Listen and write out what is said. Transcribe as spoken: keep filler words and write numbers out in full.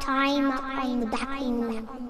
Tie him up on the back of the